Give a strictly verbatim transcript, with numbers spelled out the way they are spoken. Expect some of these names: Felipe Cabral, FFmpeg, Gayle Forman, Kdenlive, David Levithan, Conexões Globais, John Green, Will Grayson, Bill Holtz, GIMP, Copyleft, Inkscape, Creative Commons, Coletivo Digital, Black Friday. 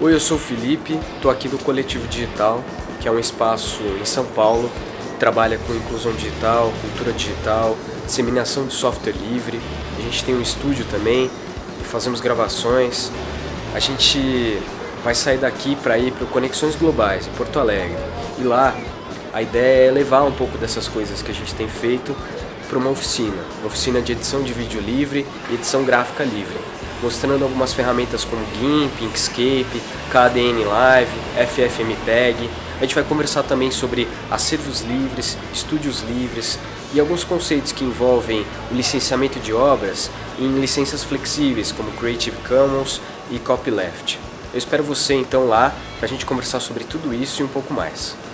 Oi, eu sou o Felipe, estou aqui do Coletivo Digital, que é um espaço em São Paulo que trabalha com inclusão digital, cultura digital, disseminação de software livre. A gente tem um estúdio também e fazemos gravações. A gente vai sair daqui para ir para o Conexões Globais, em Porto Alegre. E lá a ideia é levar um pouco dessas coisas que a gente tem feito para uma oficina, uma oficina de edição de vídeo livre e edição gráfica livre, mostrando algumas ferramentas como GIMP, Inkscape, Kdenlive, FFmpeg. A gente vai conversar também sobre acervos livres, estúdios livres e alguns conceitos que envolvem o licenciamento de obras em licenças flexíveis como Creative Commons e Copyleft. Eu espero você então lá para a gente conversar sobre tudo isso e um pouco mais.